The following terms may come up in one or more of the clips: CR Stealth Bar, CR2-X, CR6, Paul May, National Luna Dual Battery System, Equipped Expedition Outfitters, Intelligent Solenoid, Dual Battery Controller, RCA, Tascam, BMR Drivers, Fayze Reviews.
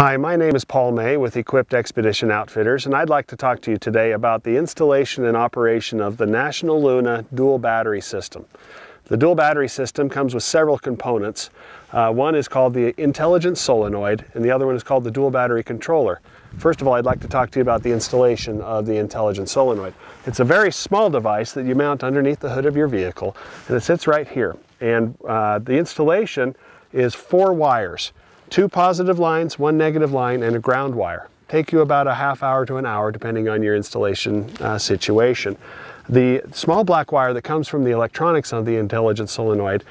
Hi, my name is Paul May with Equipped Expedition Outfitters, and I'd like to talk to you today about the installation and operation of the National Luna Dual Battery System. The Dual Battery System comes with several components. One is called the Intelligent Solenoid, and the other one is called the Dual Battery Controller. First of all, I'd like to talk to you about the installation of the Intelligent Solenoid. It's a very small device that you mount underneath the hood of your vehicle, and it sits right here. And the installation is 4 wires. 2 positive lines, 1 negative line, and a ground wire. Take you about a half hour to an hour depending on your installation situation. The small black wire that comes from the electronics of the Intelligent Solenoid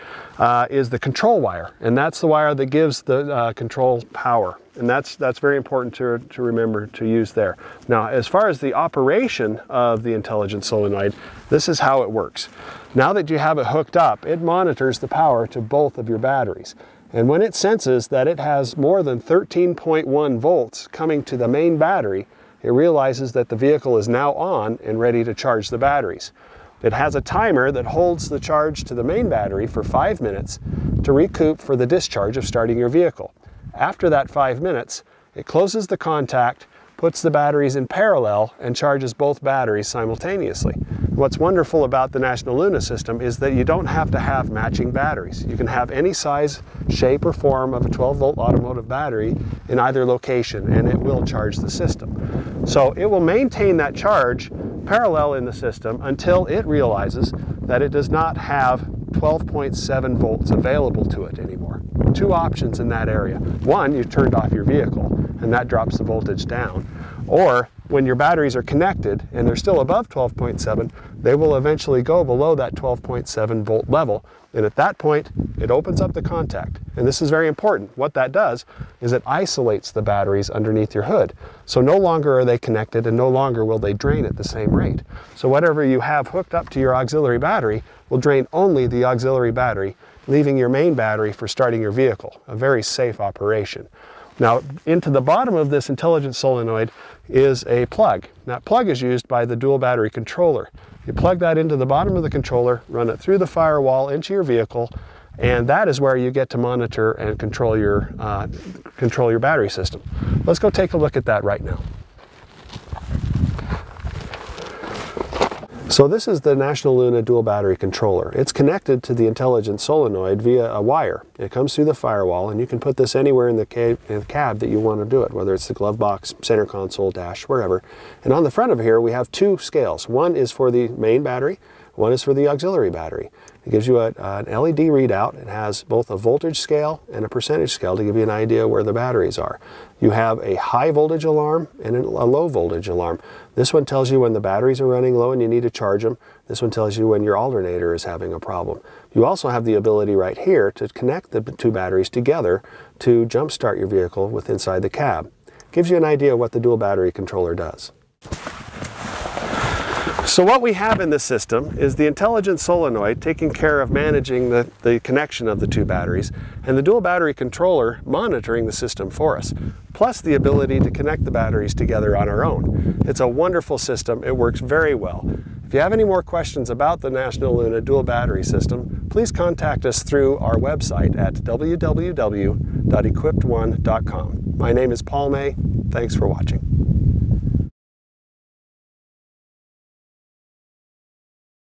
is the control wire, and that's the wire that gives the control power. And that's very important to remember to use there. Now, as far as the operation of the Intelligent Solenoid, this is how it works. Now that you have it hooked up, it monitors the power to both of your batteries. And when it senses that it has more than 13.1 volts coming to the main battery, it realizes that the vehicle is now on and ready to charge the batteries. It has a timer that holds the charge to the main battery for 5 minutes to recoup for the discharge of starting your vehicle. After that 5 minutes, it closes the contact, puts the batteries in parallel, and charges both batteries simultaneously. What's wonderful about the National Luna system is that you don't have to have matching batteries. You can have any size, shape, or form of a 12-volt automotive battery in either location, and it will charge the system. So it will maintain that charge parallel in the system until it realizes that it does not have 12.7 volts available to it anymore. 2 options in that area. 1, you've turned off your vehicle, and that drops the voltage down. Or, when your batteries are connected and they're still above 12.7, they will eventually go below that 12.7 volt level. And at that point, it opens up the contact. And this is very important. What that does is it isolates the batteries underneath your hood. So no longer are they connected and no longer will they drain at the same rate. So whatever you have hooked up to your auxiliary battery will drain only the auxiliary battery, leaving your main battery for starting your vehicle. A very safe operation. Now, into the bottom of this Intelligent Solenoid is a plug. That plug is used by the Dual Battery Controller. You plug that into the bottom of the controller, run it through the firewall into your vehicle, and that is where you get to monitor and control your battery system. Let's go take a look at that right now. So this is the National Luna Dual Battery Controller. It's connected to the Intelligent Solenoid via a wire. It comes through the firewall, and you can put this anywhere in the cab that you want to do it, whether it's the glove box, center console, dash, wherever. And on the front of here, we have 2 scales. One is for the main battery, one is for the auxiliary battery. It gives you an LED readout. It has both a voltage scale and a percentage scale to give you an idea where the batteries are. You have a high voltage alarm and a low voltage alarm. This one tells you when the batteries are running low and you need to charge them. This one tells you when your alternator is having a problem. You also have the ability right here to connect the 2 batteries together to jump start your vehicle with inside the cab. It gives you an idea what the Dual Battery Controller does. So what we have in this system is the Intelligent Solenoid taking care of managing the connection of the 2 batteries, and the Dual Battery Controller monitoring the system for us, plus the ability to connect the batteries together on our own. It's a wonderful system. It works very well. If you have any more questions about the National Luna Dual Battery System, please contact us through our website at www.equipped1.com. My name is Paul May. Thanks for watching.